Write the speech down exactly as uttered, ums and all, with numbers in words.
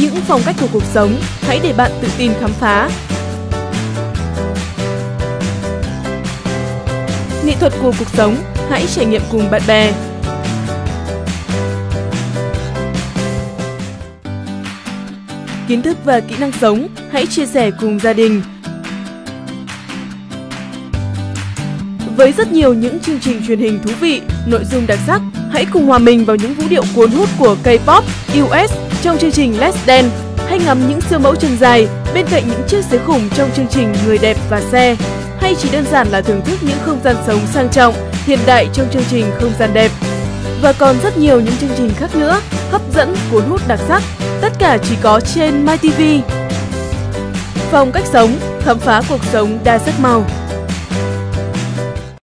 những phong cách của cuộc sống, hãy để bạn tự tin khám phá. Nghệ thuật của cuộc sống, hãy trải nghiệm cùng bạn bè. Kiến thức và kỹ năng sống, hãy chia sẻ cùng gia đình. Với rất nhiều những chương trình truyền hình thú vị, nội dung đặc sắc, hãy cùng hòa mình vào những vũ điệu cuốn hút của K-pop, U S trong chương trình Let's Dance, hay ngắm những siêu mẫu chân dài bên cạnh những chiếc xế khủng trong chương trình Người đẹp và xe, hay chỉ đơn giản là thưởng thức những không gian sống sang trọng, hiện đại trong chương trình Không gian đẹp. Và còn rất nhiều những chương trình khác nữa, hấp dẫn, cuốn hút đặc sắc, tất cả chỉ có trên MyTV. Phong cách sống, khám phá cuộc sống đa sắc màu.